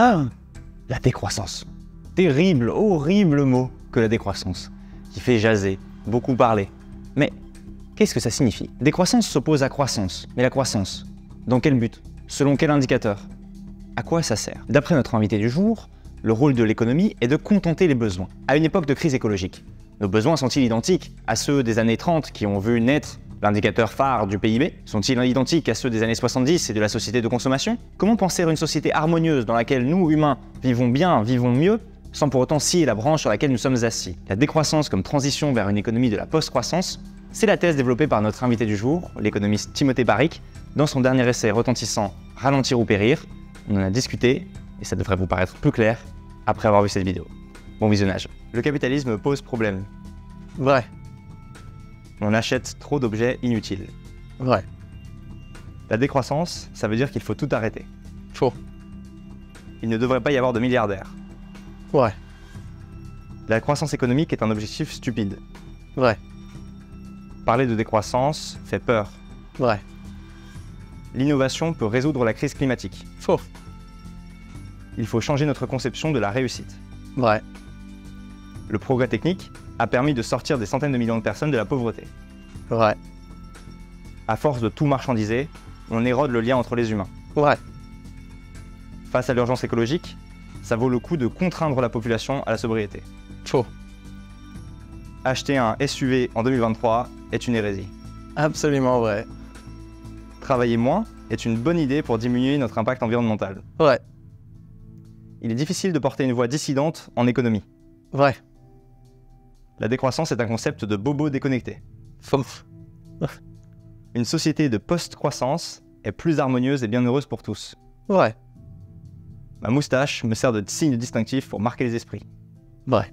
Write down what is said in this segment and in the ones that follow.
Ah, la décroissance. Terrible, horrible mot que la décroissance, qui fait jaser, beaucoup parler. Mais qu'est-ce que ça signifie? Décroissance s'oppose à croissance. Mais la croissance, dans quel but? Selon quel indicateur? À quoi ça sert? D'après notre invité du jour, le rôle de l'économie est de contenter les besoins. À une époque de crise écologique, nos besoins sont-ils identiques à ceux des années 30 qui ont vu naître l'indicateur phare du PIB? Sont-ils identiques à ceux des années 70 et de la société de consommation? Comment penser une société harmonieuse dans laquelle nous, humains, vivons bien, vivons mieux, sans pour autant scier la branche sur laquelle nous sommes assis? La décroissance comme transition vers une économie de la post-croissance, c'est la thèse développée par notre invité du jour, l'économiste Timothée Parrique, dans son dernier essai retentissant « Ralentir ou périr ». On en a discuté, et ça devrait vous paraître plus clair après avoir vu cette vidéo. Bon visionnage. Le capitalisme pose problème. Vrai. On achète trop d'objets inutiles. Vrai. La décroissance, ça veut dire qu'il faut tout arrêter. Faux. Il ne devrait pas y avoir de milliardaires. Vrai. La croissance économique est un objectif stupide. Vrai. Parler de décroissance fait peur. Vrai. L'innovation peut résoudre la crise climatique. Faux. Il faut changer notre conception de la réussite. Vrai. Le progrès technique a permis de sortir des centaines de millions de personnes de la pauvreté. Vrai. À force de tout marchandiser, on érode le lien entre les humains. Vrai. Face à l'urgence écologique, ça vaut le coup de contraindre la population à la sobriété. Faux. Acheter un SUV en 2023 est une hérésie. Absolument vrai. Travailler moins est une bonne idée pour diminuer notre impact environnemental. Vrai. Il est difficile de porter une voix dissidente en économie. Vrai. La décroissance est un concept de bobo déconnecté. Faux. Une société de post-croissance est plus harmonieuse et bienheureuse pour tous. Vrai. Ma moustache me sert de signe distinctif pour marquer les esprits. Vrai.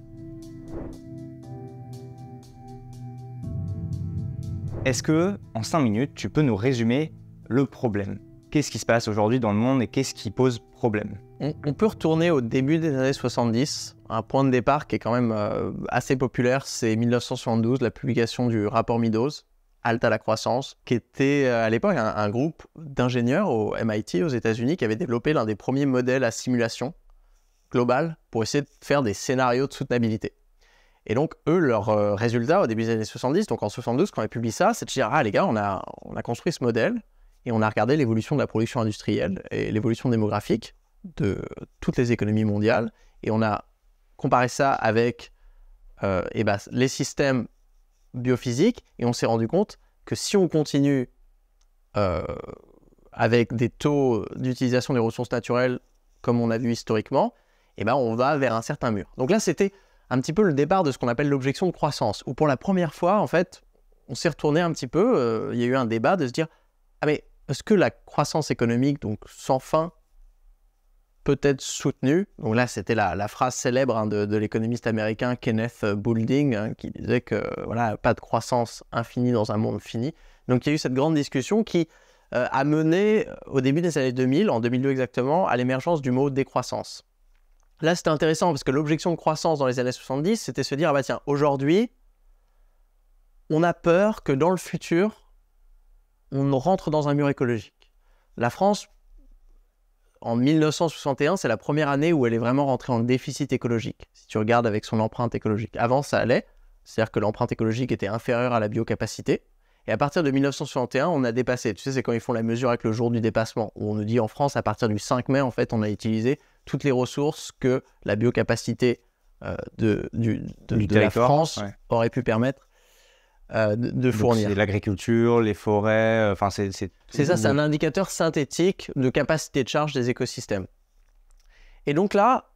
Est-ce que, en 5 minutes, tu peux nous résumer le problème? Qu'est-ce qui se passe aujourd'hui dans le monde et qu'est-ce qui pose problème? On peut retourner au début des années 70, un point de départ qui est quand même assez populaire, c'est 1972, la publication du rapport Meadows, Halte à la croissance, qui était à l'époque un groupe d'ingénieurs au MIT aux États-Unis qui avait développé l'un des premiers modèles à simulation globale pour essayer de faire des scénarios de soutenabilité. Et donc, eux, leur résultat au début des années 70, donc en 72, quand ils publient ça, c'est de dire « Ah les gars, on a construit ce modèle et on a regardé l'évolution de la production industrielle et l'évolution démographique de toutes les économies mondiales et on a comparé ça avec les systèmes biophysiques et on s'est rendu compte que si on continue avec des taux d'utilisation des ressources naturelles comme on a vu historiquement, et ben on va vers un certain mur. » Donc là, c'était un petit peu le départ de ce qu'on appelle l'objection de croissance où pour la première fois, en fait, on s'est retourné un petit peu, il y a eu un débat de se dire « Ah mais est-ce que la croissance économique, donc sans fin, peut être soutenu ». Donc là, c'était la phrase célèbre de l'économiste américain Kenneth Boulding qui disait que voilà, pas de croissance infinie dans un monde fini. Donc il y a eu cette grande discussion qui a mené au début des années 2000, en 2002 exactement, à l'émergence du mot décroissance. Là, c'était intéressant parce que l'objection de croissance dans les années 70, c'était se dire ah bah tiens, aujourd'hui, on a peur que dans le futur, on rentre dans un mur écologique. La France en 1961, c'est la première année où elle est vraiment rentrée en déficit écologique, si tu regardes avec son empreinte écologique. Avant, ça allait, c'est-à-dire que l'empreinte écologique était inférieure à la biocapacité. Et à partir de 1961, on a dépassé. Tu sais, c'est quand ils font la mesure avec le jour du dépassement, où on nous dit en France, à partir du 5 mai, en fait, on a utilisé toutes les ressources que la biocapacité de la France aurait pu permettre de fournir. C'est l'agriculture, les forêts, enfin c'est ça, c'est un indicateur synthétique de capacité de charge des écosystèmes. Et donc là,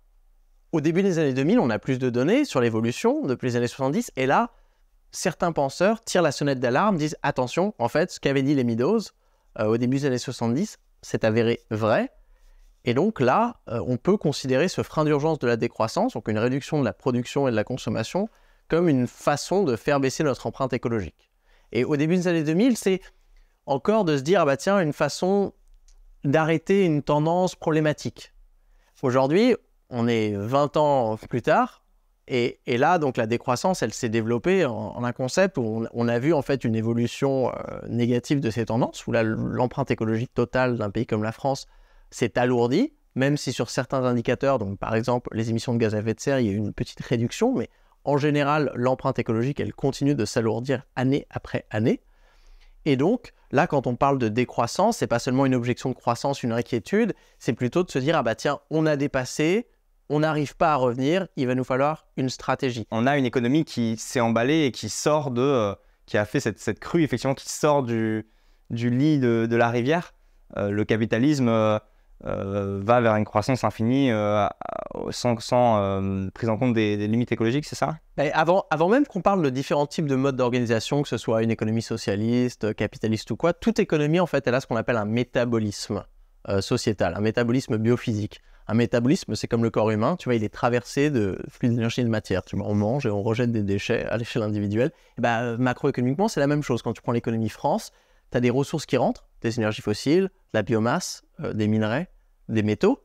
au début des années 2000, on a plus de données sur l'évolution depuis les années 70, et là, certains penseurs tirent la sonnette d'alarme, disent « Attention, en fait, ce qu'avaient dit les Meadows au début des années 70, s'est avéré vrai. » Et donc là, on peut considérer ce frein d'urgence de la décroissance, donc une réduction de la production et de la consommation, comme une façon de faire baisser notre empreinte écologique. Et au début des années 2000, c'est encore de se dire, ah bah tiens, une façon d'arrêter une tendance problématique. Aujourd'hui, on est 20 ans plus tard, et là, donc la décroissance, elle s'est développée en un concept où on a vu en fait une évolution négative de ces tendances, où l'empreinte écologique totale d'un pays comme la France s'est alourdie, même si sur certains indicateurs, donc par exemple les émissions de gaz à effet de serre, il y a eu une petite réduction, mais en général, l'empreinte écologique, elle continue de s'alourdir année après année. Et donc, là, quand on parle de décroissance, c'est pas seulement une objection de croissance, une inquiétude, c'est plutôt de se dire, ah bah tiens, on a dépassé, on n'arrive pas à revenir, il va nous falloir une stratégie. On a une économie qui s'est emballée et qui sort de... qui a fait cette crue, effectivement, qui sort du lit de la rivière. Le capitalisme va vers une croissance infinie sans prise en compte des limites écologiques, c'est ça? Avant même qu'on parle de différents types de modes d'organisation, que ce soit une économie socialiste, capitaliste ou quoi, toute économie, en fait, elle a ce qu'on appelle un métabolisme sociétal, un métabolisme biophysique. Un métabolisme, c'est comme le corps humain, tu vois, il est traversé de flux d'énergie et de matière. Tu vois, on mange et on rejette des déchets à l'échelle individuelle. Et bah, macroéconomiquement, c'est la même chose. Quand tu prends l'économie France, tu as des ressources qui rentrent, des énergies fossiles, de la biomasse, des minerais, des métaux.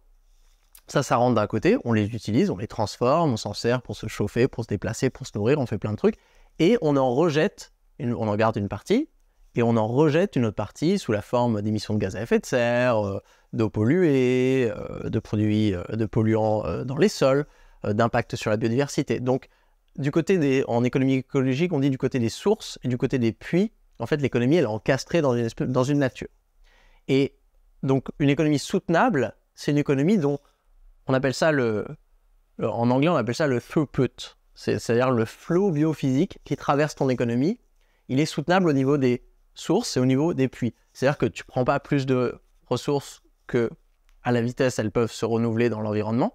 Ça rentre d'un côté, on les utilise, on les transforme, on s'en sert pour se chauffer, pour se déplacer, pour se nourrir, on fait plein de trucs. Et on en rejette, on en garde une partie, et on en rejette une autre partie sous la forme d'émissions de gaz à effet de serre, d'eau polluée, de produits, de polluants dans les sols, d'impact sur la biodiversité. Donc, du côté en économie écologique, on dit du côté des sources et du côté des puits, en fait, l'économie, elle est encastrée dans une nature. Et donc, une économie soutenable, c'est une économie dont on appelle ça en anglais, on appelle ça le throughput, c'est-à-dire le flot biophysique qui traverse ton économie. Il est soutenable au niveau des sources et au niveau des puits. C'est-à-dire que tu ne prends pas plus de ressources que, à la vitesse, elles peuvent se renouveler dans l'environnement.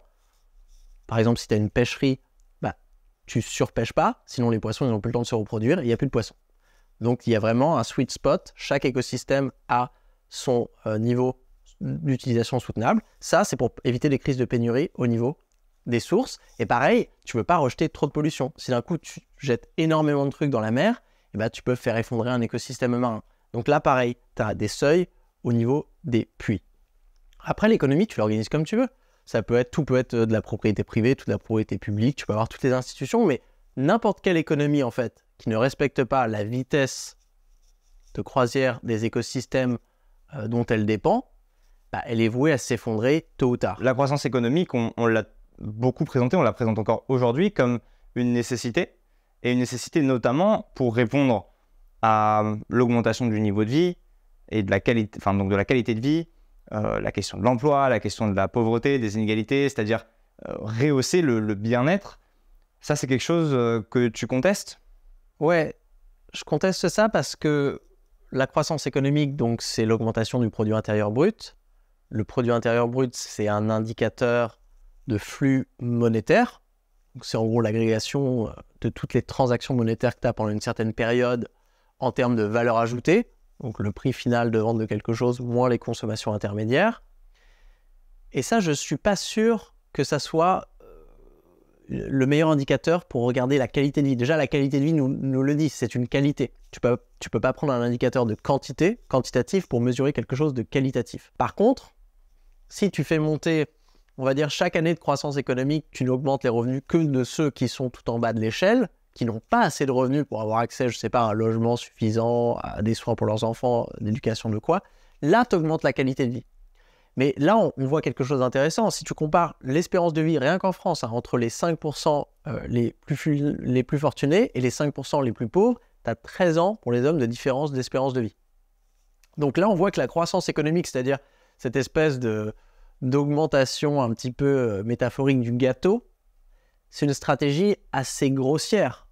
Par exemple, si tu as une pêcherie, bah, tu ne surpêches pas, sinon les poissons n'ont plus le temps de se reproduire et il n'y a plus de poissons. Donc, il y a vraiment un sweet spot. Chaque écosystème a son niveau d'utilisation soutenable. Ça, c'est pour éviter les crises de pénurie au niveau des sources. Et pareil, tu ne veux pas rejeter trop de pollution. Si d'un coup, tu jettes énormément de trucs dans la mer, eh bien, tu peux faire effondrer un écosystème marin. Donc là, pareil, tu as des seuils au niveau des puits. Après, l'économie, tu l'organises comme tu veux. Tout peut être de la propriété privée, toute la propriété publique, tu peux avoir toutes les institutions, mais n'importe quelle économie, en fait, qui ne respecte pas la vitesse de croisière des écosystèmes dont elle dépend, bah, elle est vouée à s'effondrer tôt ou tard. La croissance économique, on l'a beaucoup présentée, on la présente encore aujourd'hui comme une nécessité, et une nécessité notamment pour répondre à l'augmentation du niveau de vie et de la qualité, enfin, donc de la qualité de vie, la question de l'emploi, la question de la pauvreté, des inégalités, c'est-à-dire rehausser le bien-être. Ça, c'est quelque chose que tu contestes? Ouais, je conteste ça parce que la croissance économique, donc c'est l'augmentation du produit intérieur brut. Le produit intérieur brut, c'est un indicateur de flux monétaire. C'est en gros l'agrégation de toutes les transactions monétaires que tu as pendant une certaine période en termes de valeur ajoutée, donc le prix final de vente de quelque chose, moins les consommations intermédiaires. Et ça, je ne suis pas sûr que ça soit le meilleur indicateur pour regarder la qualité de vie. Déjà, la qualité de vie nous le dit, c'est une qualité. Tu peux pas prendre un indicateur de quantité, quantitatif, pour mesurer quelque chose de qualitatif. Par contre, si tu fais monter... On va dire chaque année de croissance économique, tu n'augmentes les revenus que de ceux qui sont tout en bas de l'échelle, qui n'ont pas assez de revenus pour avoir accès, je ne sais pas, à un logement suffisant, à des soins pour leurs enfants, l'éducation de quoi. Là, tu augmentes la qualité de vie. Mais là, on voit quelque chose d'intéressant. Si tu compares l'espérance de vie, rien qu'en France, hein, entre les 5% les plus fortunés et les 5% les plus pauvres, tu as 13 ans pour les hommes de différence d'espérance de vie. Donc là, on voit que la croissance économique, c'est-à-dire cette espèce d'augmentation un petit peu métaphorique du gâteau, c'est une stratégie assez grossière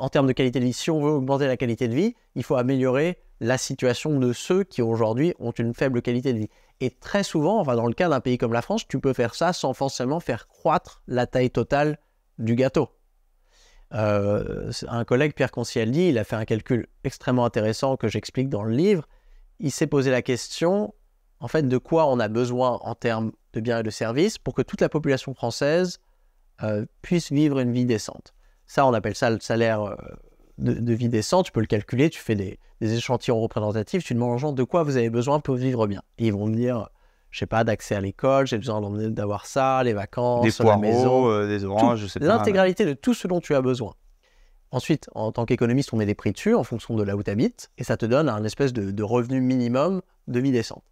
en termes de qualité de vie. Si on veut augmenter la qualité de vie, il faut améliorer la situation de ceux qui aujourd'hui ont une faible qualité de vie. Et très souvent, enfin dans le cas d'un pays comme la France, tu peux faire ça sans forcément faire croître la taille totale du gâteau. Un collègue, Pierre Concialdi, il a fait un calcul extrêmement intéressant que j'explique dans le livre. Il s'est posé la question... En fait, de quoi on a besoin en termes de biens et de services pour que toute la population française puisse vivre une vie décente. Ça, on appelle ça le salaire de vie décente. Tu peux le calculer, tu fais des échantillons représentatifs, tu demandes aux gens de quoi vous avez besoin pour vivre bien. Et ils vont me dire, je ne sais pas, d'accès à l'école, j'ai besoin d'avoir ça, les vacances, des poireaux, la maison, des oranges, je sais pas. L'intégralité de tout ce dont tu as besoin. Ensuite, en tant qu'économiste, on met des prix dessus en fonction de là où tu habites et ça te donne un espèce de revenu minimum de vie décente.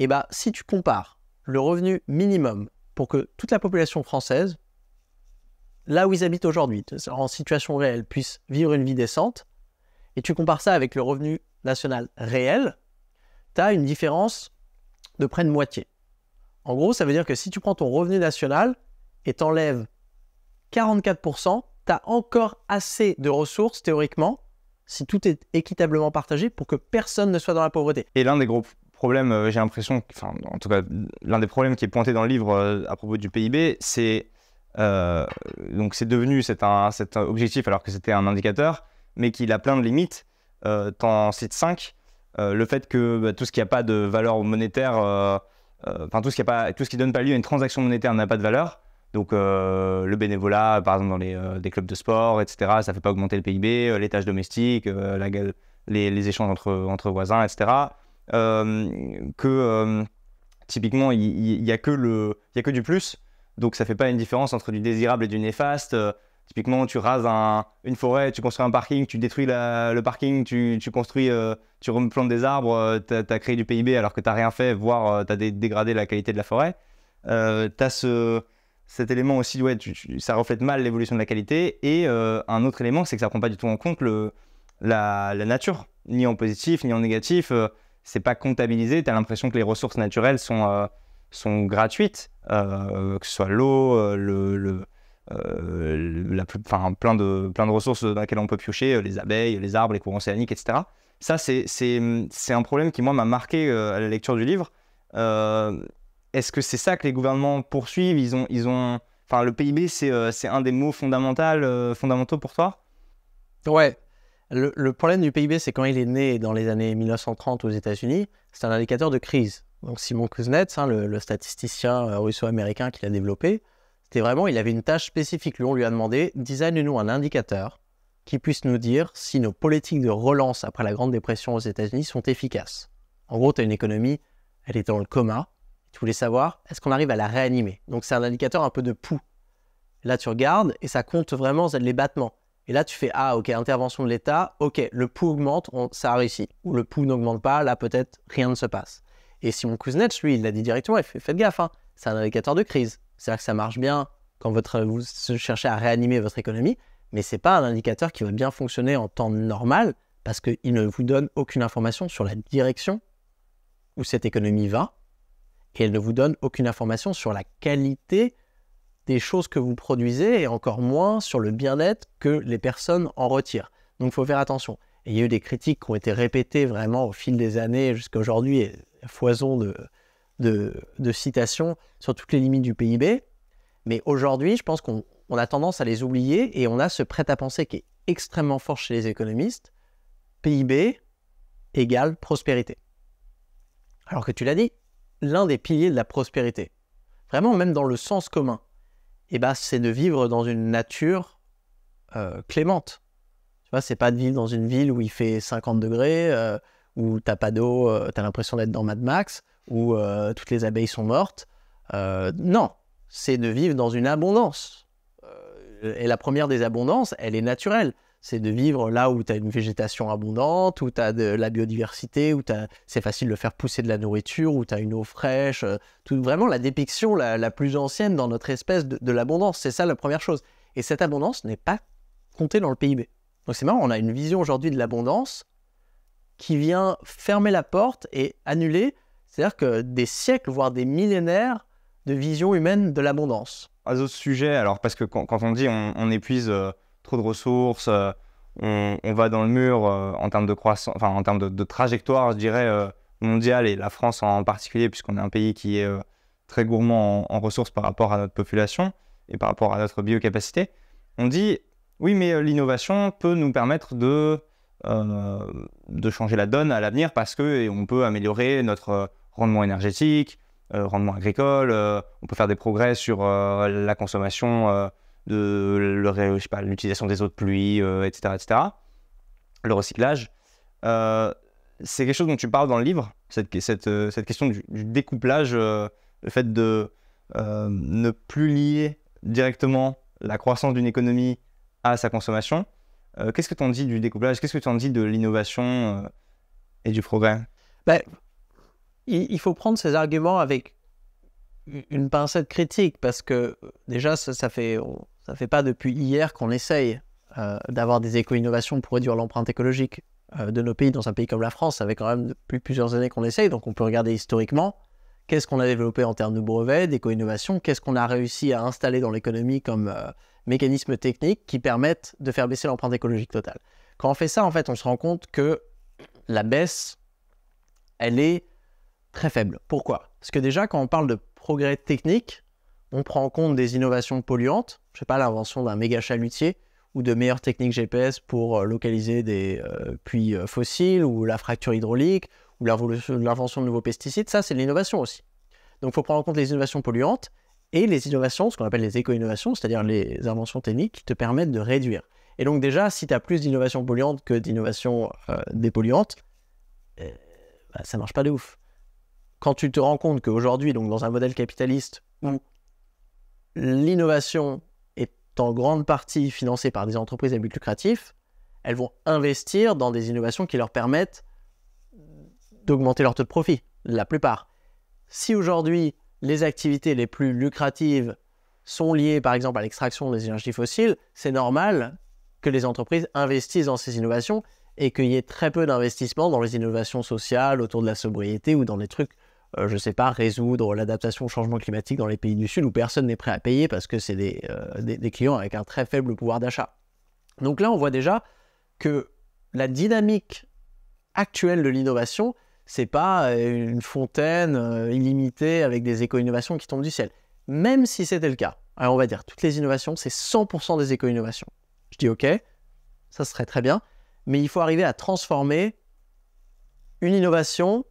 Et bah, si tu compares le revenu minimum pour que toute la population française, là où ils habitent aujourd'hui, en situation réelle, puisse vivre une vie décente, et tu compares ça avec le revenu national réel, tu as une différence de près de moitié. En gros, ça veut dire que si tu prends ton revenu national et t'enlèves 44%, tu as encore assez de ressources, théoriquement, si tout est équitablement partagé, pour que personne ne soit dans la pauvreté. Et l'un des gros problèmes, j'ai l'impression, enfin, en tout cas, l'un des problèmes qui est pointé dans le livre à propos du PIB, c'est donc c'est devenu cet objectif alors que c'était un indicateur, mais qu'il a plein de limites. T'en cites 5, le fait que tout ce qui n'a pas de valeur monétaire, tout ce qui ne donne pas lieu à une transaction monétaire n'a pas de valeur. Donc le bénévolat, par exemple dans des clubs de sport, etc., ça ne fait pas augmenter le PIB, les tâches domestiques, les échanges entre voisins, etc. Typiquement, il n'y a que du plus, donc ça ne fait pas une différence entre du désirable et du néfaste. Typiquement, tu rases une forêt, tu construis un parking, tu détruis le parking, tu replantes des arbres, tu as créé du PIB alors que tu n'as rien fait, voire tu as dégradé la qualité de la forêt. Tu as cet élément aussi, ouais, ça reflète mal l'évolution de la qualité. Et un autre élément, c'est que ça ne prend pas du tout en compte la nature, ni en positif, ni en négatif. C'est pas comptabilisé, tu as l'impression que les ressources naturelles sont gratuites, que ce soit l'eau, plein de ressources dans lesquelles on peut piocher, les abeilles, les arbres, les courants océaniques, etc. Ça, c'est un problème qui, moi, m'a marqué à la lecture du livre. Est-ce que c'est ça que les gouvernements poursuivent? Le PIB, c'est un des mots fondamentaux pour toi? Ouais. Le problème du PIB, c'est quand il est né dans les années 1930 aux États-Unis, c'est un indicateur de crise. Donc Simon Kuznets, hein, le statisticien russo-américain qui l'a développé, c'était vraiment, il avait une tâche spécifique. Lui, on lui a demandé, design-nous un indicateur qui puisse nous dire si nos politiques de relance après la Grande Dépression aux États-Unis sont efficaces. En gros, tu as une économie, elle est dans le coma. Tu voulais savoir, est-ce qu'on arrive à la réanimer? Donc, c'est un indicateur un peu de pouls. Là, tu regardes et ça compte vraiment les battements. Et là, tu fais, ah, ok, intervention de l'État, ok, le pouls augmente, ça a réussi. Ou le pouls n'augmente pas, là, peut-être, rien ne se passe. Et Simon Kuznets, lui, il l'a dit directement, il fait, faites gaffe, hein, c'est un indicateur de crise. C'est-à-dire que ça marche bien quand vous cherchez à réanimer votre économie, mais ce n'est pas un indicateur qui va bien fonctionner en temps normal parce qu'il ne vous donne aucune information sur la direction où cette économie va. Et elle ne vous donne aucune information sur la qualité des choses que vous produisez et encore moins sur le bien-être que les personnes en retirent. Donc, il faut faire attention. Et il y a eu des critiques qui ont été répétées vraiment au fil des années jusqu'à aujourd'hui, et foison de citations sur toutes les limites du PIB. Mais aujourd'hui, je pense qu'on a tendance à les oublier et on a ce prêt-à-penser qui est extrêmement fort chez les économistes. PIB égale prospérité. Alors que tu l'as dit, l'un des piliers de la prospérité, vraiment même dans le sens commun, eh ben, c'est de vivre dans une nature clémente. Tu vois, c'est pas de vivre dans une ville où il fait 50 degrés, où t'as pas d'eau, t'as l'impression d'être dans Mad Max, où toutes les abeilles sont mortes. Non, c'est de vivre dans une abondance. Et la première des abondances, elle est naturelle. C'est de vivre là où tu as une végétation abondante, où tu as de la biodiversité, où c'est facile de faire pousser de la nourriture, où tu as une eau fraîche. Vraiment la dépiction la plus ancienne dans notre espèce de l'abondance. C'est ça la première chose. Et cette abondance n'est pas comptée dans le PIB. Donc c'est marrant, on a une vision aujourd'hui de l'abondance qui vient fermer la porte et annuler, c'est-à-dire que des siècles, voire des millénaires de vision humaine de l'abondance. Un autre sujet, alors parce que quand on dit on épuise... trop de ressources, on va dans le mur en termes de croissance, enfin en termes de trajectoire, je dirais, mondiale, et la France en particulier, puisqu'on est un pays qui est très gourmand en ressources par rapport à notre population et par rapport à notre biocapacité. On dit, oui, mais l'innovation peut nous permettre de changer la donne à l'avenir parce qu'on peut améliorer notre rendement énergétique, rendement agricole, on peut faire des progrès sur la consommation de l'utilisation des eaux de pluie, etc., le recyclage. C'est quelque chose dont tu parles dans le livre, cette question du découplage, le fait de ne plus lier directement la croissance d'une économie à sa consommation. Qu'est-ce que tu en dis du découplage? Qu'est-ce que tu en dis de l'innovation et du progrès? Il faut prendre ces arguments avec une pincette critique, parce que déjà, ça fait pas depuis hier qu'on essaye d'avoir des éco-innovations pour réduire l'empreinte écologique de nos pays. Dans un pays comme la France, ça fait quand même depuis plusieurs années qu'on essaye, donc on peut regarder historiquement qu'est-ce qu'on a développé en termes de brevets, d'éco-innovation, qu'est-ce qu'on a réussi à installer dans l'économie comme mécanismes techniques qui permettent de faire baisser l'empreinte écologique totale. Quand on fait ça, en fait, on se rend compte que la baisse, elle est très faible. Pourquoi? Parce que déjà, quand on parle de progrès technique, on prend en compte des innovations polluantes, je sais pas, l'invention d'un méga chalutier ou de meilleures techniques GPS pour localiser des puits fossiles, ou la fracture hydraulique, ou l'invention de nouveaux pesticides. Ça, c'est de l'innovation aussi. Donc, il faut prendre en compte les innovations polluantes et les innovations, ce qu'on appelle les éco-innovations, c'est-à-dire les inventions techniques qui te permettent de réduire. Et donc déjà, si tu as plus d'innovations polluantes que d'innovations dépolluantes, bah, ça ne marche pas de ouf. Quand tu te rends compte qu'aujourd'hui, dans un modèle capitaliste où l'innovation est en grande partie financée par des entreprises à but lucratif, elles vont investir dans des innovations qui leur permettent d'augmenter leur taux de profit, la plupart. Si aujourd'hui, les activités les plus lucratives sont liées, par exemple, à l'extraction des énergies fossiles, c'est normal que les entreprises investissent dans ces innovations et qu'il y ait très peu d'investissements dans les innovations sociales autour de la sobriété ou dans les trucs, je ne sais pas, résoudre l'adaptation au changement climatique dans les pays du Sud où personne n'est prêt à payer parce que c'est des clients avec un très faible pouvoir d'achat. Donc là, on voit déjà que la dynamique actuelle de l'innovation, c'est pas une fontaine illimitée avec des éco-innovations qui tombent du ciel. Même si c'était le cas, alors on va dire toutes les innovations, c'est 100% des éco-innovations. Je dis ok, ça serait très bien, mais il faut arriver à transformer une innovation,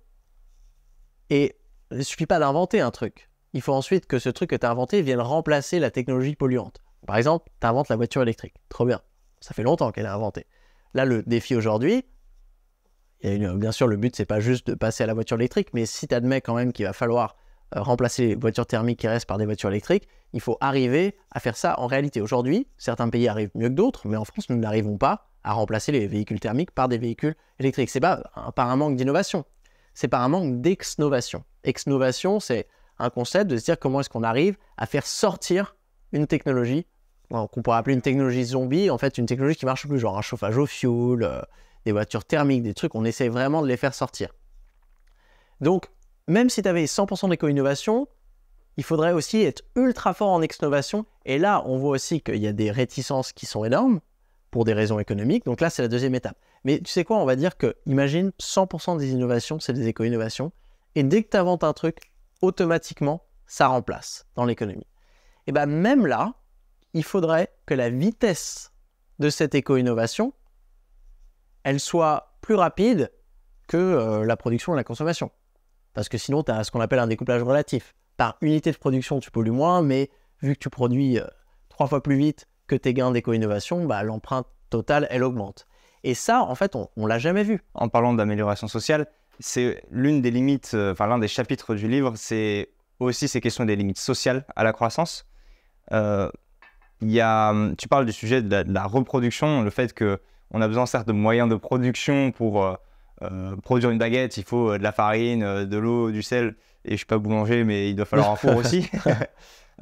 et il ne suffit pas d'inventer un truc. Il faut ensuite que ce truc que tu as inventé vienne remplacer la technologie polluante. Par exemple, tu inventes la voiture électrique, trop bien, ça fait longtemps qu'elle est inventée. Là, le défi aujourd'hui, bien sûr, le but, c'est pas juste de passer à la voiture électrique, mais si tu admets quand même qu'il va falloir remplacer les voitures thermiques qui restent par des voitures électriques, il faut arriver à faire ça en réalité. Aujourd'hui, certains pays arrivent mieux que d'autres, mais en France, nous n'arrivons pas à remplacer les véhicules thermiques par des véhicules électriques. C'est pas par un manque d'innovation, c'est par un manque d'exnovation. Exnovation, c'est un concept de se dire comment est-ce qu'on arrive à faire sortir une technologie qu'on pourrait appeler une technologie zombie, en fait une technologie qui marche plus, genre un chauffage au fioul, des voitures thermiques, des trucs, on essaie vraiment de les faire sortir. Donc, même si tu avais 100% d'éco-innovation, il faudrait aussi être ultra fort en exnovation. Et là, on voit aussi qu'il y a des réticences qui sont énormes pour des raisons économiques. Donc là, c'est la deuxième étape. Mais tu sais quoi, on va dire que, imagine, 100% des innovations, c'est des éco-innovations. Et dès que tu inventes un truc, automatiquement, ça remplace dans l'économie. Et bien, même là, il faudrait que la vitesse de cette éco-innovation, elle soit plus rapide que la production et la consommation. Parce que sinon, tu as ce qu'on appelle un découplage relatif. Par unité de production, tu pollues moins, mais vu que tu produis 3 fois plus vite que tes gains d'éco-innovation, bah, l'empreinte totale, elle augmente. Et ça, en fait, on ne l'a jamais vu. En parlant d'amélioration sociale, c'est l'une des limites, l'un des chapitres du livre, c'est aussi ces questions des limites sociales à la croissance. Tu parles du sujet de la reproduction, le fait que on a besoin certes de moyens de production pour produire une baguette, il faut de la farine, de l'eau, du sel, et je ne suis pas boulanger, mais il doit falloir un four aussi.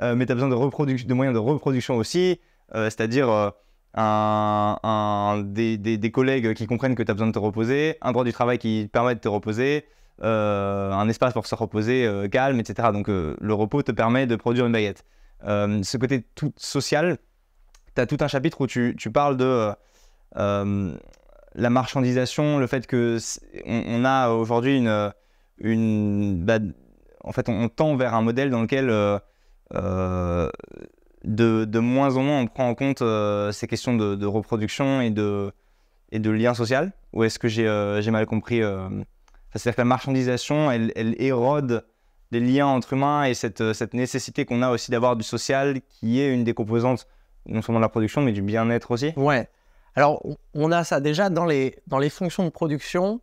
Mais tu as besoin de moyens de reproduction aussi, c'est-à-dire des collègues qui comprennent que tu as besoin de te reposer, un droit du travail qui permet de te reposer, un espace pour se reposer calme, etc. Donc le repos te permet de produire une baguette. Ce côté tout social, tu as tout un chapitre où tu parles de... la marchandisation, le fait que on a aujourd'hui on tend vers un modèle dans lequel de moins en moins on prend en compte ces questions de reproduction et de lien social. Ou est-ce que j'ai mal compris c'est-à-dire que la marchandisation, elle érode les liens entre humains et cette nécessité qu'on a aussi d'avoir du social, qui est une des composantes non seulement de la production mais du bien-être aussi. Ouais. Alors, on a ça déjà dans les fonctions de production,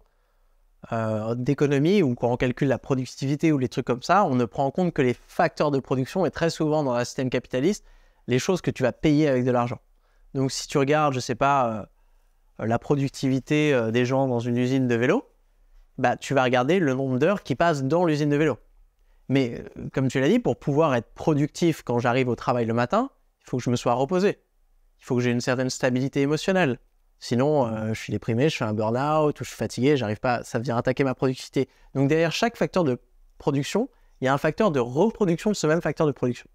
d'économie, ou quand on calcule la productivité ou les trucs comme ça, on ne prend en compte que les facteurs de production, et très souvent dans un système capitaliste, les choses que tu vas payer avec de l'argent. Donc, si tu regardes, je ne sais pas, la productivité des gens dans une usine de vélo, bah, tu vas regarder le nombre d'heures qui passent dans l'usine de vélo. Mais comme tu l'as dit, pour pouvoir être productif quand j'arrive au travail le matin, il faut que je me sois reposé. Il faut que j'ai une certaine stabilité émotionnelle. Sinon, je suis déprimé, je fais un burn-out, ou je suis fatigué, j'arrive pas, ça vient attaquer ma productivité. Donc derrière chaque facteur de production, il y a un facteur de reproduction de ce même facteur de production.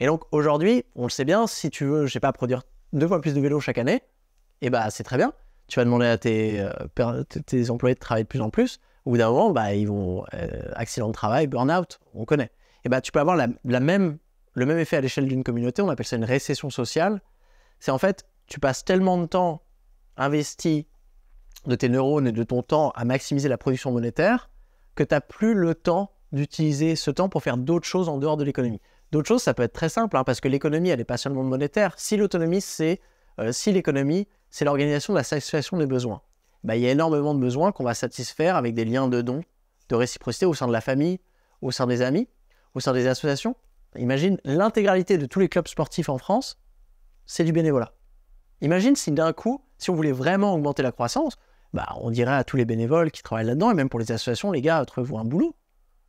Et donc aujourd'hui, on le sait bien, si tu veux, je sais pas, produire 2 fois plus de vélos chaque année, et bah c'est très bien. Tu vas demander à tes employés de travailler de plus en plus. Au bout d'un moment, bah, ils vont accident de travail, burn-out, on connaît. Et bah tu peux avoir le même effet à l'échelle d'une communauté. On appelle ça une récession sociale. C'est en fait, tu passes tellement de temps investi de tes neurones et de ton temps à maximiser la production monétaire que tu n'as plus le temps d'utiliser ce temps pour faire d'autres choses en dehors de l'économie. D'autres choses, ça peut être très simple, hein, parce que l'économie, elle n'est pas seulement monétaire. Si l'autonomie, c'est l'organisation de la satisfaction des besoins. Bah, il y a énormément de besoins qu'on va satisfaire avec des liens de dons, de réciprocité au sein de la famille, au sein des amis, au sein des associations. Imagine l'intégralité de tous les clubs sportifs en France, c'est du bénévolat. Imagine si d'un coup, si on voulait vraiment augmenter la croissance, bah, on dirait à tous les bénévoles qui travaillent là-dedans, et même pour les associations, les gars, trouvez-vous un boulot.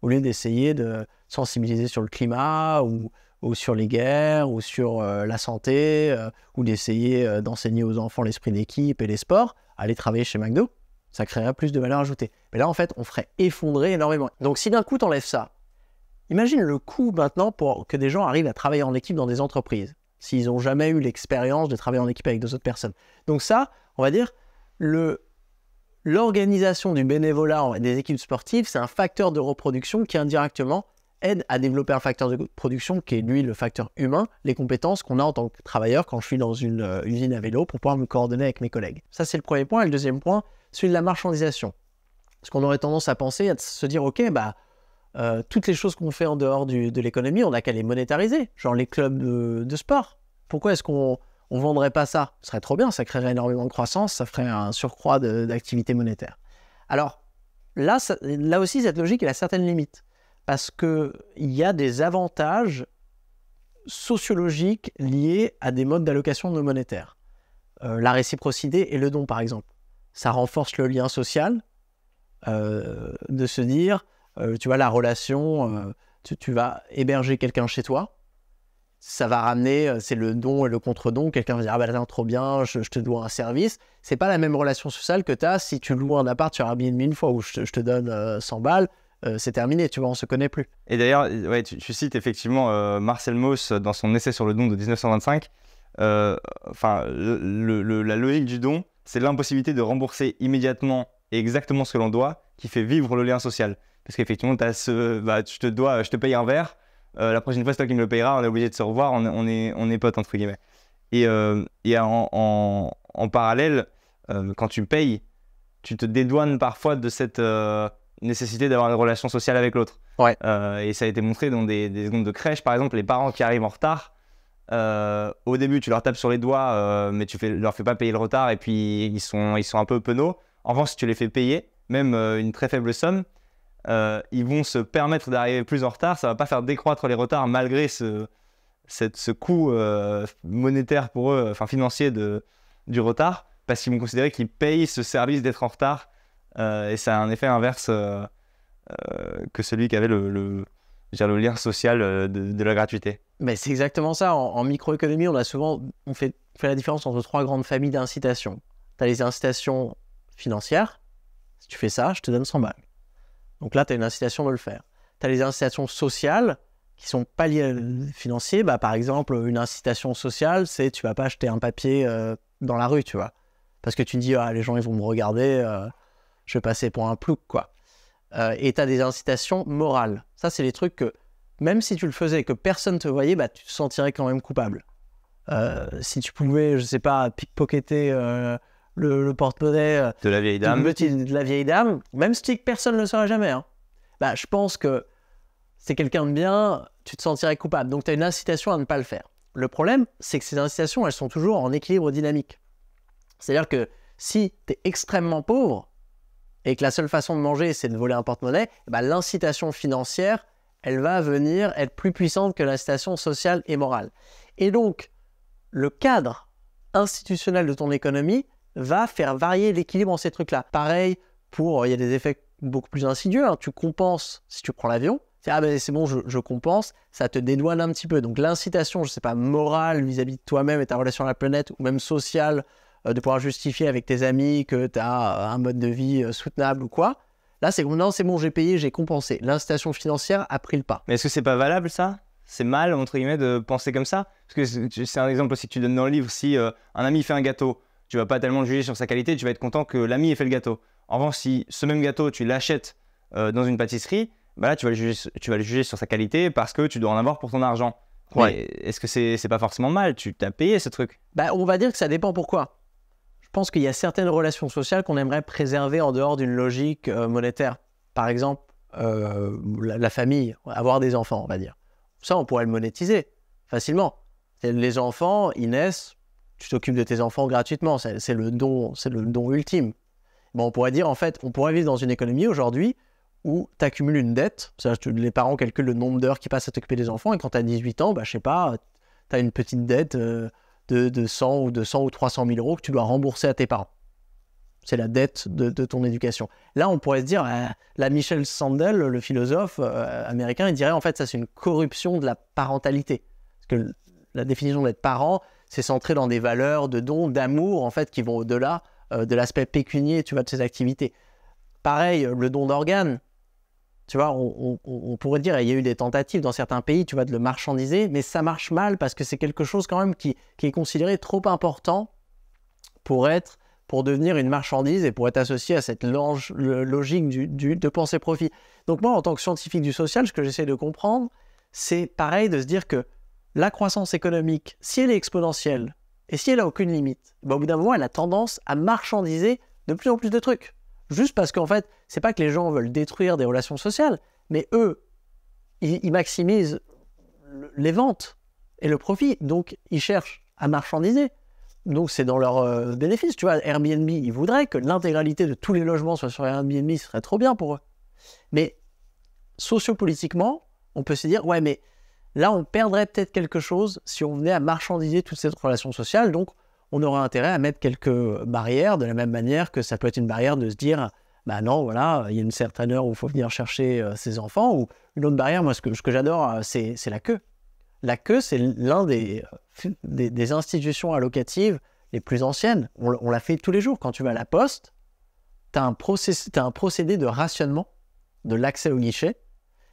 Au lieu d'essayer de sensibiliser sur le climat, ou sur les guerres, ou sur la santé, ou d'essayer d'enseigner aux enfants l'esprit d'équipe et les sports, aller travailler chez McDo, ça créerait plus de valeur ajoutée. Mais là, en fait, on ferait effondrer énormément. Donc, si d'un coup, t'enlèves ça, imagine le coût maintenant pour que des gens arrivent à travailler en équipe dans des entreprises, s'ils n'ont jamais eu l'expérience de travailler en équipe avec 2 autres personnes. Donc ça, on va dire, l'organisation du bénévolat des équipes sportives, c'est un facteur de reproduction qui indirectement aide à développer un facteur de production qui est lui le facteur humain, les compétences qu'on a en tant que travailleur quand je suis dans une usine à vélo pour pouvoir me coordonner avec mes collègues. Ça, c'est le premier point. Et le deuxième point, celui de la marchandisation. Parce qu'on aurait tendance à penser, à se dire, ok, bah, toutes les choses qu'on fait en dehors de l'économie, on n'a qu'à les monétariser, genre les clubs de sport. Pourquoi est-ce qu'on ne vendrait pas ça? Ce serait trop bien, ça créerait énormément de croissance, ça ferait un surcroît d'activité monétaire. Alors là, là aussi, cette logique, elle a certaines limites, parce qu'il y a des avantages sociologiques liés à des modes d'allocation non monétaire. La réciprocité et le don, par exemple. Ça renforce le lien social, de se dire... tu vois, la relation, tu vas héberger quelqu'un chez toi, ça va ramener, c'est le don et le contre-don, quelqu'un va dire « Ah ben là, trop bien, je te dois un service ». C'est pas la même relation sociale que tu as si tu loues un appart sur Airbnb une fois où je te donne 100 balles, c'est terminé, tu vois, on se connaît plus. Et d'ailleurs, ouais, tu cites effectivement Marcel Mauss dans son essai sur le don de 1925, enfin, la logique du don, c'est l'impossibilité de rembourser immédiatement et exactement ce que l'on doit qui fait vivre le lien social. Parce qu'effectivement, je te paye un verre, la prochaine fois, c'est toi qui me le payeras, on est obligé de se revoir, on est potes, entre guillemets. Et en parallèle, quand tu payes, tu te dédouanes parfois de cette nécessité d'avoir une relation sociale avec l'autre. Ouais. Et ça a été montré dans des secondes de crèche, par exemple, les parents qui arrivent en retard, au début, tu leur tapes sur les doigts, mais tu ne leur fais pas payer le retard, et puis ils sont un peu penauds. En revanche, si tu les fais payer, même une très faible somme, ils vont se permettre d'arriver plus en retard, ça va pas faire décroître les retards malgré ce coût monétaire pour eux, enfin financier du retard, parce qu'ils vont considérer qu'ils payent ce service d'être en retard, et ça a un effet inverse que celui qui avait le lien social de la gratuité. Mais c'est exactement ça. En microéconomie, on fait la différence entre 3 grandes familles d'incitations. Tu as les incitations financières, si tu fais ça, je te donne 100 balles. Donc là, tu as une incitation de le faire. Tu as les incitations sociales qui ne sont pas liées financières. Bah, par exemple, une incitation sociale, c'est tu ne vas pas acheter un papier dans la rue, tu vois. Parce que tu te dis, ah, les gens ils vont me regarder, je vais passer pour un plouc, quoi. Et tu as des incitations morales. Ça, c'est les trucs que, même si tu le faisais et que personne ne te voyait, bah, tu te sentirais quand même coupable. Si tu pouvais, je ne sais pas, pickpocketer... Le porte-monnaie de la vieille dame, même si personne ne le saura jamais, hein. Bah, je pense que c'est quelqu'un de bien, tu te sentirais coupable. Donc, tu as une incitation à ne pas le faire. Le problème, c'est que ces incitations, elles sont toujours en équilibre dynamique. C'est-à-dire que si tu es extrêmement pauvre et que la seule façon de manger, c'est de voler un porte-monnaie, bah, l'incitation financière, elle va venir être plus puissante que l'incitation sociale et morale. Et donc, le cadre institutionnel de ton économie va faire varier l'équilibre en ces trucs-là. Pareil, il y a des effets beaucoup plus insidieux. Hein. Tu compenses si tu prends l'avion. ah ben c'est bon, je compense, ça te dédouane un petit peu. Donc l'incitation, je sais pas, morale vis-à-vis de toi-même et ta relation à la planète, ou même sociale, de pouvoir justifier avec tes amis que tu as un mode de vie soutenable ou quoi. Là, c'est non, c'est bon, j'ai payé, j'ai compensé. L'incitation financière a pris le pas. Mais est-ce que c'est pas valable ça? C'est mal, entre guillemets, de penser comme ça? Parce que c'est un exemple aussi que tu donnes dans le livre. Si un ami fait un gâteau, tu vas pas tellement le juger sur sa qualité, tu vas être content que l'ami ait fait le gâteau. En revanche, si ce même gâteau, tu l'achètes dans une pâtisserie, bah là, tu vas le juger sur sa qualité parce que tu dois en avoir pour ton argent. Ouais. Est-ce que c'est pas forcément mal? Tu t'as payé ce truc. Bah, on va dire que ça dépend pourquoi. Je pense qu'il y a certaines relations sociales qu'on aimerait préserver en dehors d'une logique monétaire. Par exemple, la famille, avoir des enfants, on va dire. Ça, on pourrait le monétiser facilement. Les enfants, ils naissent, tu t'occupes de tes enfants gratuitement, c'est le don ultime. Bon, on pourrait dire, en fait, on pourrait vivre dans une économie aujourd'hui où tu accumules une dette. Les parents calculent le nombre d'heures qui passent à t'occuper des enfants et quand tu as 18 ans, bah, je sais pas, tu as une petite dette... de 100 ou 200 ou 300 000 euros que tu dois rembourser à tes parents. C'est la dette de ton éducation. Là, on pourrait se dire, la Michel Sandel, le philosophe américain, il dirait en fait ça c'est une corruption de la parentalité. Parce que la définition d'être parent, c'est centré dans des valeurs de dons, d'amour en fait qui vont au-delà de l'aspect pécunier, tu vois, de ses activités. Pareil, le don d'organes, tu vois, on pourrait dire, il y a eu des tentatives dans certains pays, tu vois, de le marchandiser, mais ça marche mal parce que c'est quelque chose quand même qui est considéré trop important pour devenir une marchandise et pour être associé à cette logique de pensée-profit. Donc moi, en tant que scientifique du social, ce que j'essaie de comprendre, c'est pareil de se dire que la croissance économique, si elle est exponentielle et si elle n'a aucune limite, ben au bout d'un moment, elle a tendance à marchandiser de plus en plus de trucs. Juste parce qu'en fait, c'est pas que les gens veulent détruire des relations sociales, mais eux, ils maximisent les ventes et le profit, donc ils cherchent à marchandiser. Donc c'est dans leur bénéfice, tu vois. Airbnb, ils voudraient que l'intégralité de tous les logements soit sur Airbnb, ce serait trop bien pour eux. Mais sociopolitiquement, on peut se dire, ouais, mais là, on perdrait peut-être quelque chose si on venait à marchandiser toutes ces relations sociales, donc on aura intérêt à mettre quelques barrières, de la même manière que ça peut être une barrière de se dire « bah non, voilà, il y a une certaine heure où il faut venir chercher ses enfants » ou une autre barrière, moi ce que j'adore, c'est la queue. La queue, c'est l'un des institutions allocatives les plus anciennes. On la fait tous les jours. Quand tu vas à la poste, tu as un procédé de rationnement de l'accès au guichet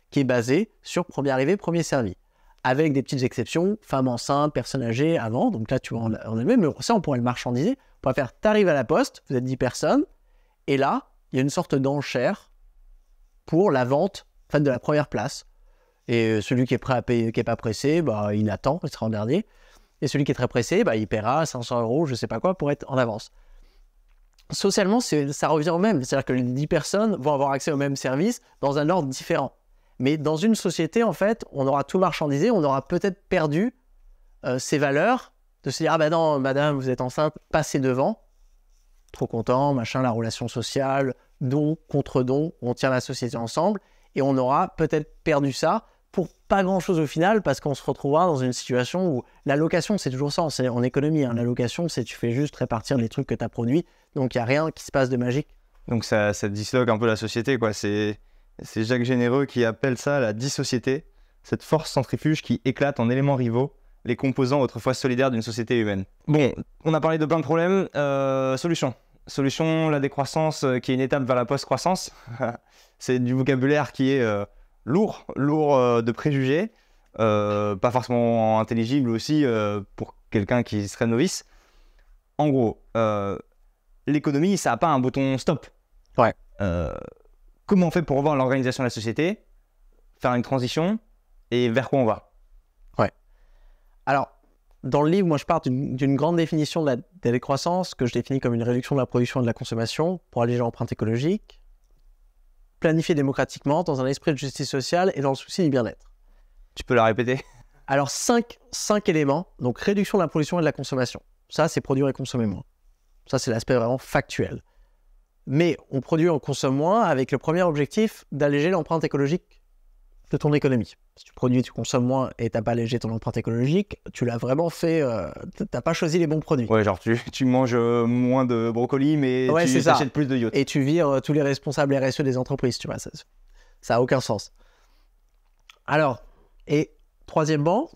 qui est basé sur premier arrivé, premier servi, avec des petites exceptions, femmes enceintes, personnes âgées, avant, donc là, tu vois, on est le même, mais ça, on pourrait le marchandiser. On pourrait faire, t'arrives à la poste, vous êtes 10 personnes, et là, il y a une sorte d'enchère pour la vente, enfin, de la première place. Et celui qui est prêt à payer, qui n'est pas pressé, bah, il attend, il sera en dernier. Et celui qui est très pressé, bah, il paiera 500 euros, je ne sais pas quoi, pour être en avance. Socialement, ça revient au même, c'est-à-dire que les 10 personnes vont avoir accès au même service dans un ordre différent. Mais dans une société, en fait, on aura tout marchandisé, on aura peut-être perdu ses valeurs, de se dire « Ah ben non, madame, vous êtes enceinte, passez devant. » Trop content, machin, la relation sociale, don, contre-don, on tient la société ensemble. Et on aura peut-être perdu ça pour pas grand-chose au final, parce qu'on se retrouvera dans une situation où l'allocation, c'est toujours ça, en économie. Hein, l'allocation, c'est tu fais juste répartir les trucs que tu as produits, donc il n'y a rien qui se passe de magique. Donc ça disloque un peu la société, quoi, c'est Jacques Généreux qui appelle ça la dissociété, cette force centrifuge qui éclate en éléments rivaux les composants autrefois solidaires d'une société humaine. Bon, on a parlé de plein de problèmes. Solution. Solution, la décroissance qui est une étape vers la post-croissance. C'est du vocabulaire qui est lourd de préjugés, pas forcément intelligible aussi pour quelqu'un qui serait novice. En gros, l'économie, ça n'a pas un bouton stop. Ouais. Comment on fait pour revoir l'organisation de la société, faire une transition et vers quoi on va? Ouais. Alors, dans le livre, moi, je pars d'une grande définition de la décroissance que je définis comme une réduction de la production et de la consommation pour alléger l'empreinte écologique, planifiée démocratiquement dans un esprit de justice sociale et dans le souci du bien-être. Tu peux la répéter? Alors, cinq éléments. Donc, réduction de la production et de la consommation. Ça, c'est produire et consommer moins. Ça, c'est l'aspect vraiment factuel. Mais on produit, on consomme moins avec le premier objectif d'alléger l'empreinte écologique de ton économie. Si tu produis, tu consommes moins et tu n'as pas allégé ton empreinte écologique, tu l'as vraiment fait, tu n'as pas choisi les bons produits. Ouais, genre tu manges moins de brocoli, mais ouais, tu achètes plus de yachts. Et tu vires tous les responsables RSE des entreprises, tu vois, ça n'a aucun sens. Alors, et troisièmement,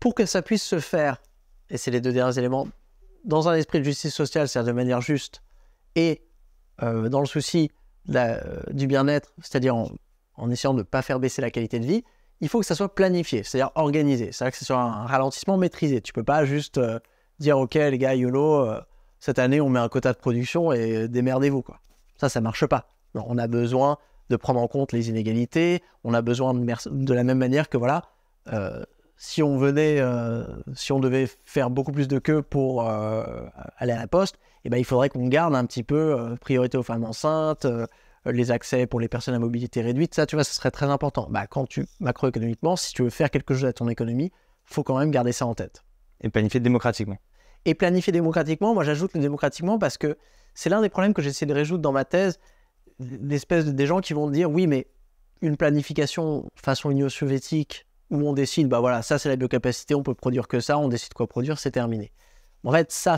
pour que ça puisse se faire, et c'est les deux derniers éléments, dans un esprit de justice sociale, c'est-à-dire de manière juste, et dans le souci du bien-être, c'est-à-dire en essayant de ne pas faire baisser la qualité de vie, il faut que ça soit planifié, c'est-à-dire organisé. C'est-à-dire que ce soit un ralentissement maîtrisé. Tu ne peux pas juste dire « Ok, les gars, YOLO, cette année, on met un quota de production et démerdez-vous. » Ça ne marche pas. Non, on a besoin de prendre en compte les inégalités, on a besoin de la même manière que, voilà, si on devait faire beaucoup plus de queues pour aller à la poste, eh ben, il faudrait qu'on garde un petit peu priorité aux femmes enceintes, les accès pour les personnes à mobilité réduite, ça, tu vois, ça serait très important. Bah, macroéconomiquement, si tu veux faire quelque chose à ton économie, il faut quand même garder ça en tête. Et planifier démocratiquement. Et planifier démocratiquement, moi j'ajoute le démocratiquement parce que c'est l'un des problèmes que j'essaie de résoudre dans ma thèse, l'espèce des gens qui vont dire, oui, mais une planification façon Union soviétique, où on décide, bah voilà, ça c'est la biocapacité, on peut produire que ça, on décide quoi produire, c'est terminé. En fait, ça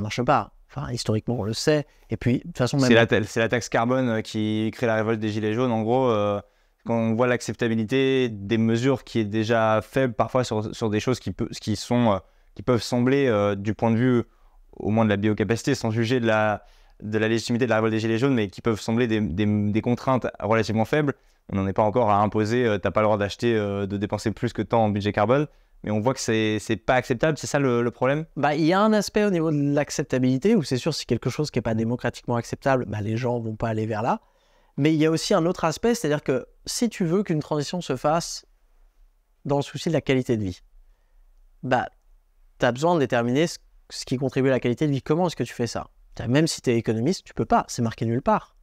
marche pas. Enfin, historiquement, on le sait. Et puis, de toute façon, même... C'est la taxe carbone qui crée la révolte des Gilets jaunes. En gros, quand on voit l'acceptabilité des mesures qui est déjà faible parfois sur des choses qui peuvent sembler, du point de vue au moins de la biocapacité, sans juger de la légitimité de la révolte des Gilets jaunes, mais qui peuvent sembler des contraintes relativement faibles. On n'en est pas encore à imposer, t'as pas le droit d'acheter, de dépenser plus que tant en budget carbone, mais on voit que c'est pas acceptable, c'est ça le problème. Bah, il y a un aspect au niveau de l'acceptabilité, où c'est sûr, si quelque chose qui n'est pas démocratiquement acceptable, bah, les gens ne vont pas aller vers là. Mais il y a aussi un autre aspect, c'est-à-dire que si tu veux qu'une transition se fasse dans le souci de la qualité de vie, bah, tu as besoin de déterminer ce qui contribue à la qualité de vie. Comment est-ce que tu fais ça? Même si tu es économiste, tu peux pas, c'est marqué nulle part.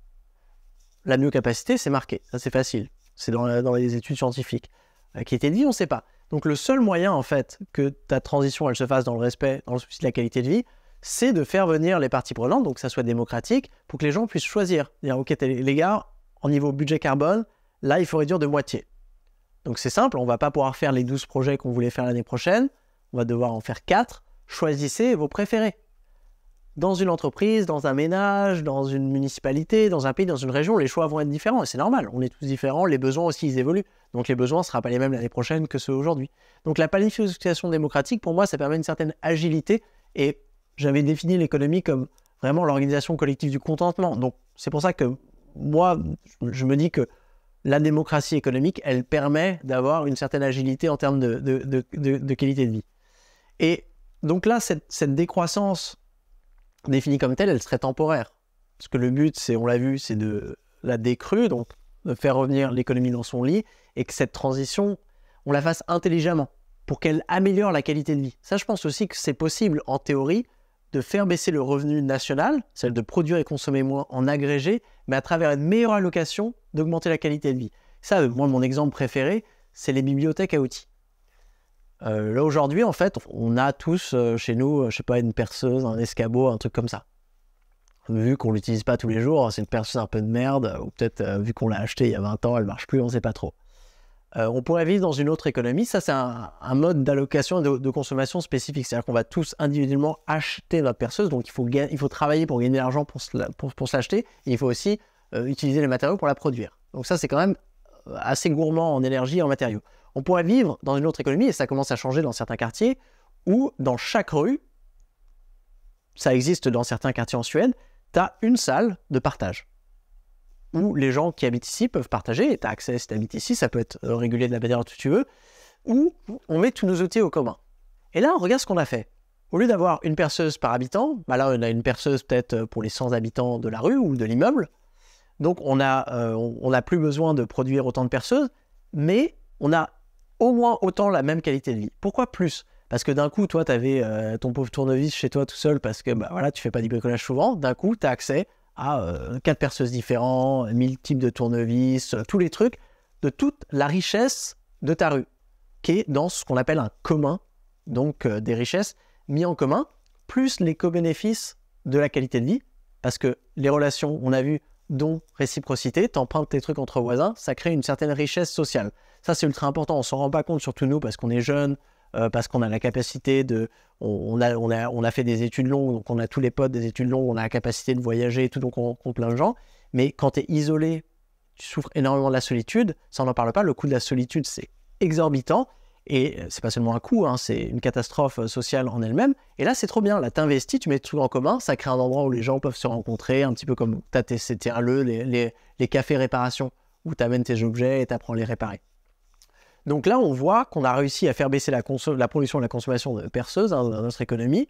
La biocapacité, c'est marqué, ça c'est facile, c'est dans les études scientifiques. Qui était dit, on ne sait pas. Donc le seul moyen en fait que ta transition elle se fasse dans le respect, dans le souci de la qualité de vie, c'est de faire venir les parties prenantes, donc que ça soit démocratique, pour que les gens puissent choisir. Dire, ok, les gars, au niveau budget carbone, là il faut réduire de moitié. Donc c'est simple, on ne va pas pouvoir faire les 12 projets qu'on voulait faire l'année prochaine, on va devoir en faire 4, choisissez vos préférés. Dans une entreprise, dans un ménage, dans une municipalité, dans un pays, dans une région, les choix vont être différents. Et c'est normal, on est tous différents, les besoins aussi, ils évoluent. Donc les besoins ne seront pas les mêmes l'année prochaine que ceux aujourd'hui. Donc la planification démocratique, pour moi, ça permet une certaine agilité. Et j'avais défini l'économie comme vraiment l'organisation collective du contentement. Donc c'est pour ça que moi, je me dis que la démocratie économique, elle permet d'avoir une certaine agilité en termes de qualité de vie. Et donc là, cette décroissance... définie comme telle, elle serait temporaire. Parce que le but, c'est, on l'a vu, c'est de la décrue, donc de faire revenir l'économie dans son lit, et que cette transition, on la fasse intelligemment, pour qu'elle améliore la qualité de vie. Ça, je pense aussi que c'est possible, en théorie, de faire baisser le revenu national, celle de produire et consommer moins en agrégé, mais à travers une meilleure allocation, d'augmenter la qualité de vie. Ça, moi, mon exemple préféré, c'est les bibliothèques à outils. Là, aujourd'hui, en fait, on a tous chez nous, je sais pas, une perceuse, un escabeau, un truc comme ça. Vu qu'on l'utilise pas tous les jours, c'est une perceuse un peu de merde, ou peut-être vu qu'on l'a achetée il y a 20 ans, elle marche plus, on sait pas trop. On pourrait vivre dans une autre économie. Ça, c'est un mode d'allocation et de consommation spécifique. C'est-à-dire qu'on va tous individuellement acheter notre perceuse, donc il faut travailler pour gagner de l'argent pour se l'acheter, et il faut aussi utiliser les matériaux pour la produire. Donc ça, c'est quand même assez gourmand en énergie et en matériaux. On pourrait vivre dans une autre économie, et ça commence à changer dans certains quartiers, où dans chaque rue, ça existe dans certains quartiers en Suède, tu as une salle de partage, où les gens qui habitent ici peuvent partager, et tu as accès si tu habites ici, ça peut être régulé de la manière dont tu veux, où on met tous nos outils au commun. Et là, on regarde ce qu'on a fait. Au lieu d'avoir une perceuse par habitant, bah là on a une perceuse peut-être pour les 100 habitants de la rue ou de l'immeuble, donc on n'a plus besoin de produire autant de perceuses, mais on a au moins autant la même qualité de vie. Pourquoi plus? Parce que d'un coup, toi, tu avais ton pauvre tournevis chez toi tout seul parce que bah, voilà, tu ne fais pas du bricolage souvent. D'un coup, tu as accès à 4 perceuses différents, 1000 types de tournevis, tous les trucs, de toute la richesse de ta rue, qui est dans ce qu'on appelle un commun, donc des richesses mises en commun, plus les co-bénéfices de la qualité de vie, parce que les relations, on a vu, dont réciprocité, t'empruntes tes trucs entre voisins, ça crée une certaine richesse sociale. Ça, c'est ultra important, on s'en rend pas compte, surtout nous, parce qu'on est jeunes, parce qu'on a la capacité de... On a fait des études longues, donc on a tous les potes des études longues, on a la capacité de voyager et tout, donc on rencontre plein de gens. Mais quand tu es isolé, tu souffres énormément de la solitude, ça on n'en parle pas, le coût de la solitude c'est exorbitant, et c'est pas seulement un coût, hein, c'est une catastrophe sociale en elle-même, et là c'est trop bien, là t'investis, tu mets tout en commun, ça crée un endroit où les gens peuvent se rencontrer, un petit peu comme c'était les cafés réparation, où t'amènes tes objets et t'apprends à les réparer. Donc là on voit qu'on a réussi à faire baisser la pollution et la consommation de perceuse hein, dans notre économie,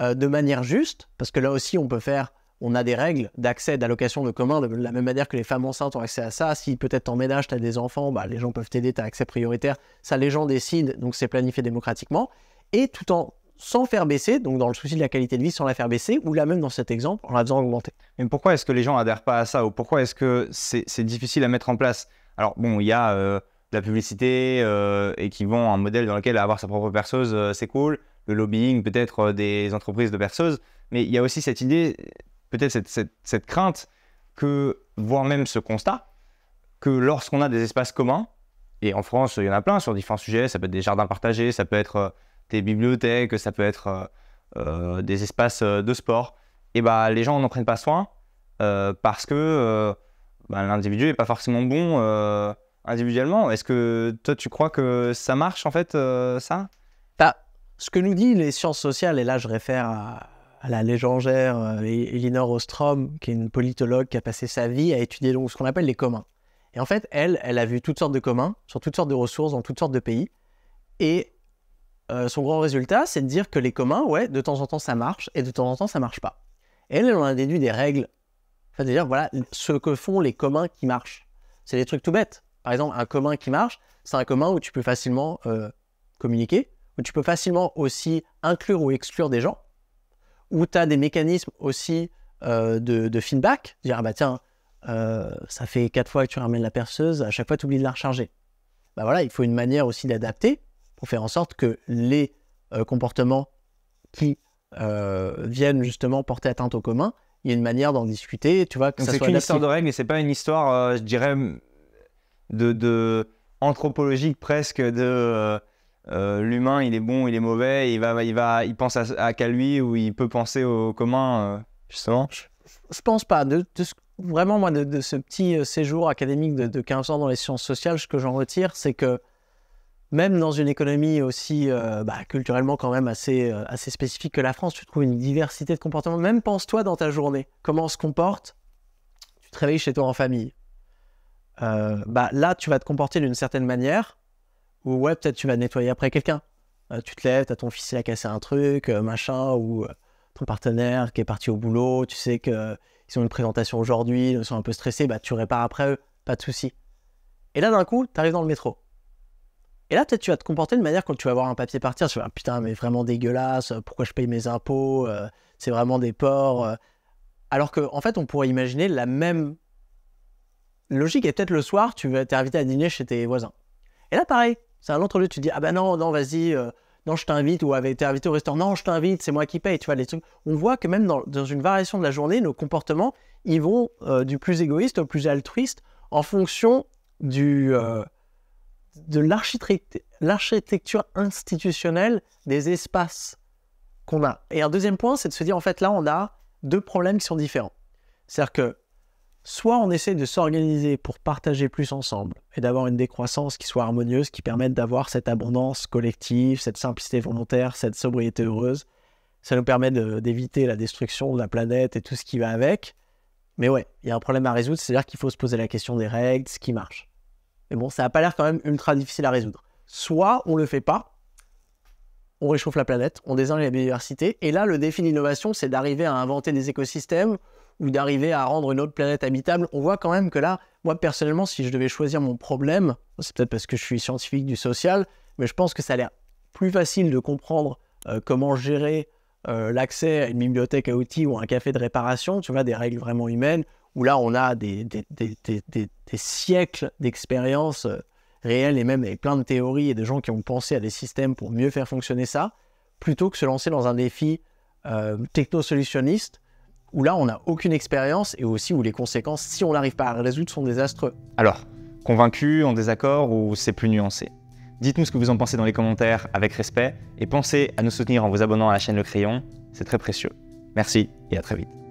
de manière juste, parce que là aussi on peut faire, on a des règles d'accès, d'allocation de commun, de la même manière que les femmes enceintes ont accès à ça, si peut-être t'emménages, t'as des enfants, bah, les gens peuvent t'aider, t'as accès prioritaire, ça les gens décident, donc c'est planifié démocratiquement, et tout en sans faire baisser, donc dans le souci de la qualité de vie, sans la faire baisser, ou là même dans cet exemple, en la faisant augmenter. Mais pourquoi est-ce que les gens n'adhèrent pas à ça, ou pourquoi est-ce que c'est difficile à mettre en place? Alors bon, il y a de la publicité, et qui vend un modèle dans lequel avoir sa propre perceuse, c'est cool, le lobbying peut-être des entreprises de perceuses, mais il y a aussi cette idée, peut-être cette crainte, que, voire même ce constat, que lorsqu'on a des espaces communs, et en France, il y en a plein sur différents sujets, ça peut être des jardins partagés, ça peut être des bibliothèques, ça peut être des espaces de sport, et bah, les gens n'en prennent pas soin, parce que bah, l'individu n'est pas forcément bon individuellement. Est-ce que toi, tu crois que ça marche en fait, ça? Ce que nous disent les sciences sociales, et là je réfère à la légendaire Elinor Ostrom, qui est une politologue qui a passé sa vie à étudier donc ce qu'on appelle les communs. Et en fait, elle a vu toutes sortes de communs, sur toutes sortes de ressources, dans toutes sortes de pays. Et son grand résultat, c'est de dire que les communs, ouais, de temps en temps ça marche, et de temps en temps ça marche pas. Et elle en a déduit des règles. Enfin, c'est-à-dire, voilà, ce que font les communs qui marchent. C'est des trucs tout bêtes. Par exemple, un commun qui marche, c'est un commun où tu peux facilement communiquer, où tu peux facilement aussi inclure ou exclure des gens, où tu as des mécanismes aussi de feedback, dire ah bah tiens, ça fait 4 fois que tu ramènes la perceuse, à chaque fois tu oublies de la recharger. Bah voilà, il faut une manière aussi d'adapter pour faire en sorte que les comportements qui viennent justement porter atteinte au commun, il y a une manière d'en discuter, tu vois, que ça soit adapté. Donc c'est qu'une histoire de règles, mais c'est pas une histoire, je dirais, de anthropologique presque de... l'humain, il est bon, il est mauvais, il pense qu'à lui, ou il peut penser au commun, justement. Je pense pas. Vraiment, moi, de ce petit séjour académique de 15 ans dans les sciences sociales, ce que j'en retire, c'est que même dans une économie aussi culturellement quand même assez spécifique que la France, tu trouves une diversité de comportements. Même pense-toi dans ta journée, comment on se comporte. Tu te réveilles chez toi en famille. Là, tu vas te comporter d'une certaine manière. Ou ouais, peut-être tu vas nettoyer après quelqu'un. Tu te lèves, t'as ton fils qui a cassé un truc, machin, ou ton partenaire qui est parti au boulot, tu sais qu'ils ont une présentation aujourd'hui, ils sont un peu stressés, bah tu répares après eux, pas de souci. Et là d'un coup, t'arrives dans le métro. Et là peut-être tu vas te comporter de manière quand tu vas voir un papier partir, tu vas dire putain mais vraiment dégueulasse, pourquoi je paye mes impôts, c'est vraiment des porcs. Alors qu'en fait on pourrait imaginer la même logique, et peut-être le soir tu vas t'inviter à dîner chez tes voisins. Et là pareil. C'est un autre lieu, tu te dis, ah ben non, vas-y, non, je t'invite, ou t'es invité au restaurant, non, je t'invite, c'est moi qui paye, tu vois, les trucs. On voit que même dans une variation de la journée, nos comportements, ils vont du plus égoïste au plus altruiste en fonction de l'architecture institutionnelle des espaces qu'on a. Et un deuxième point, c'est de se dire, en fait, là, on a 2 problèmes qui sont différents. C'est-à-dire que soit on essaie de s'organiser pour partager plus ensemble et d'avoir une décroissance qui soit harmonieuse, qui permette d'avoir cette abondance collective, cette simplicité volontaire, cette sobriété heureuse. Ça nous permet d'éviter la destruction de la planète et tout ce qui va avec. Mais ouais, il y a un problème à résoudre, c'est-à-dire qu'il faut se poser la question des règles, ce qui marche. Mais bon, ça n'a pas l'air quand même ultra difficile à résoudre. Soit on ne le fait pas, on réchauffe la planète, on désingue la biodiversité. Et là, le défi d'innovation, c'est d'arriver à inventer des écosystèmes ou d'arriver à rendre une autre planète habitable. On voit quand même que là, moi personnellement, si je devais choisir mon problème, c'est peut-être parce que je suis scientifique du social, mais je pense que ça a l'air plus facile de comprendre comment gérer l'accès à une bibliothèque à outils ou à un café de réparation, tu vois, des règles vraiment humaines, où là on a des siècles d'expériences réelles et même avec plein de théories et de gens qui ont pensé à des systèmes pour mieux faire fonctionner ça, plutôt que se lancer dans un défi techno-solutionniste, où là, on n'a aucune expérience et aussi où les conséquences, si on n'arrive pas à les résoudre, sont désastreux. Alors, convaincu, en désaccord ou c'est plus nuancé? Dites-nous ce que vous en pensez dans les commentaires avec respect et pensez à nous soutenir en vous abonnant à la chaîne Le Crayon, c'est très précieux. Merci et à très vite.